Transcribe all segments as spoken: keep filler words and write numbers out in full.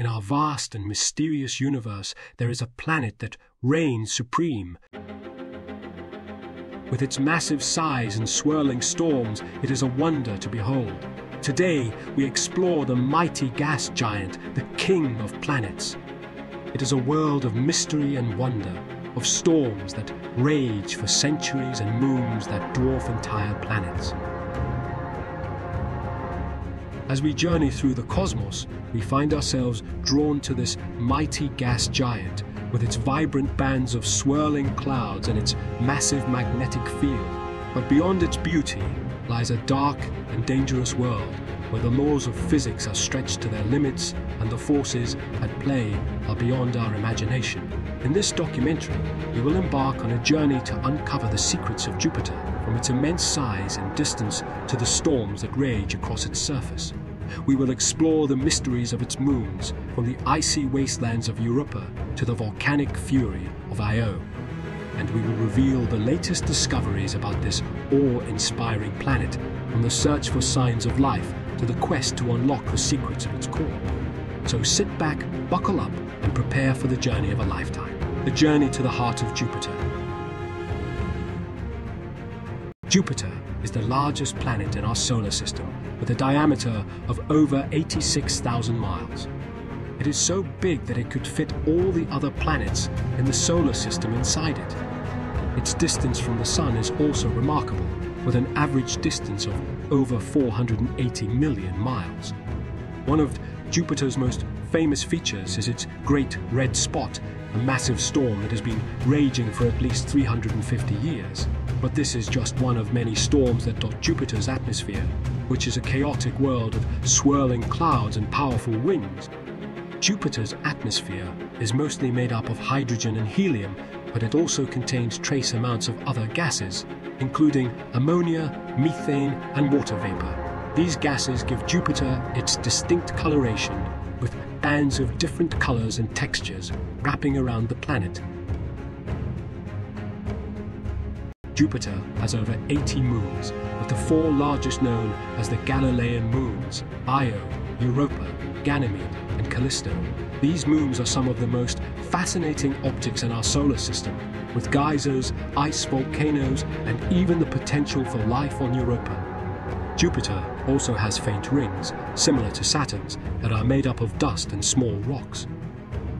In our vast and mysterious universe, there is a planet that reigns supreme. With its massive size and swirling storms, it is a wonder to behold. Today, we explore the mighty gas giant, the king of planets. It is a world of mystery and wonder, of storms that rage for centuries and moons that dwarf entire planets. As we journey through the cosmos, we find ourselves drawn to this mighty gas giant, with its vibrant bands of swirling clouds and its massive magnetic field. But beyond its beauty lies a dark and dangerous world, where the laws of physics are stretched to their limits and the forces at play are beyond our imagination. In this documentary, we will embark on a journey to uncover the secrets of Jupiter, from its immense size and distance to the storms that rage across its surface. We will explore the mysteries of its moons, from the icy wastelands of Europa to the volcanic fury of Io. And we will reveal the latest discoveries about this awe-inspiring planet, from the search for signs of life to the quest to unlock the secrets of its core. So sit back, buckle up, and prepare for the journey of a lifetime. The journey to the heart of Jupiter. Jupiter is the largest planet in our solar system, with a diameter of over eighty-six thousand miles. It is so big that it could fit all the other planets in the solar system inside it. Its distance from the Sun is also remarkable, with an average distance of over four hundred eighty million miles. One of Jupiter's most famous features is its Great Red Spot, a massive storm that has been raging for at least three hundred fifty years. But this is just one of many storms that dot Jupiter's atmosphere, which is a chaotic world of swirling clouds and powerful winds. Jupiter's atmosphere is mostly made up of hydrogen and helium, but it also contains trace amounts of other gases, including ammonia, methane, and water vapor. These gases give Jupiter its distinct coloration, with bands of different colors and textures wrapping around the planet. Jupiter has over eighty moons, with the four largest known as the Galilean moons, Io, Europa, Ganymede, and Callisto. These moons are some of the most fascinating objects in our solar system, with geysers, ice volcanoes, and even the potential for life on Europa. Jupiter also has faint rings, similar to Saturn's, that are made up of dust and small rocks.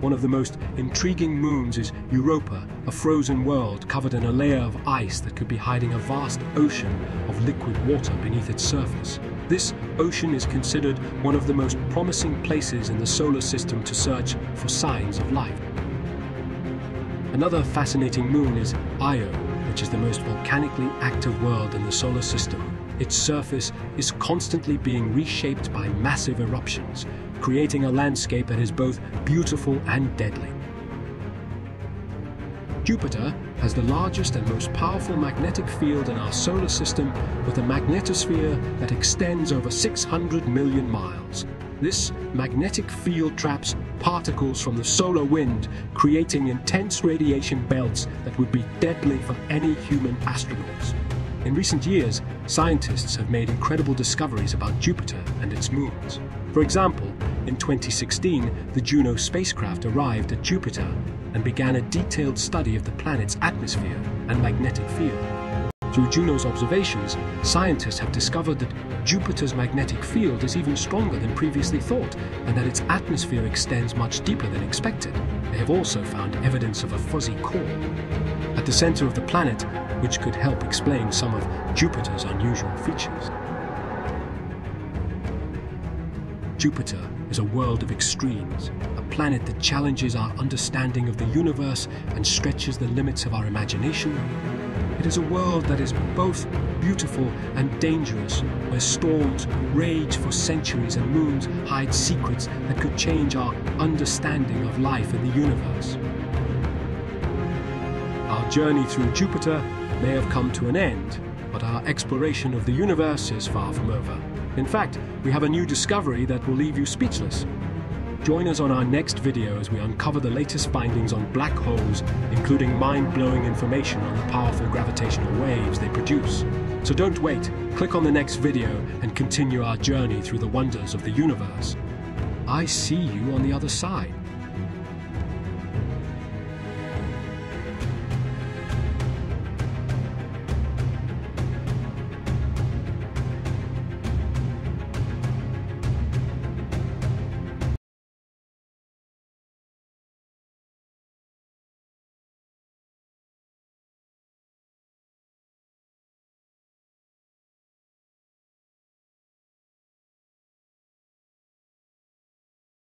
One of the most intriguing moons is Europa, a frozen world covered in a layer of ice that could be hiding a vast ocean of liquid water beneath its surface. This ocean is considered one of the most promising places in the solar system to search for signs of life. Another fascinating moon is Io, which is the most volcanically active world in the solar system. Its surface is constantly being reshaped by massive eruptions, creating a landscape that is both beautiful and deadly. Jupiter has the largest and most powerful magnetic field in our solar system, with a magnetosphere that extends over six hundred million miles. This magnetic field traps particles from the solar wind, creating intense radiation belts that would be deadly for any human astronauts. In recent years, scientists have made incredible discoveries about Jupiter and its moons. For example, in twenty sixteen, the Juno spacecraft arrived at Jupiter and began a detailed study of the planet's atmosphere and magnetic field. Through Juno's observations, scientists have discovered that Jupiter's magnetic field is even stronger than previously thought, and that its atmosphere extends much deeper than expected. They have also found evidence of a fuzzy core at the center of the planet, which could help explain some of Jupiter's unusual features. Jupiter is a world of extremes, a planet that challenges our understanding of the universe and stretches the limits of our imagination. It is a world that is both beautiful and dangerous, where storms rage for centuries and moons hide secrets that could change our understanding of life in the universe. Our journey through Jupiter may have come to an end, but our exploration of the universe is far from over. In fact, we have a new discovery that will leave you speechless. Join us on our next video as we uncover the latest findings on black holes, including mind-blowing information on the powerful gravitational waves they produce. So don't wait, click on the next video and continue our journey through the wonders of the universe. I see you on the other side.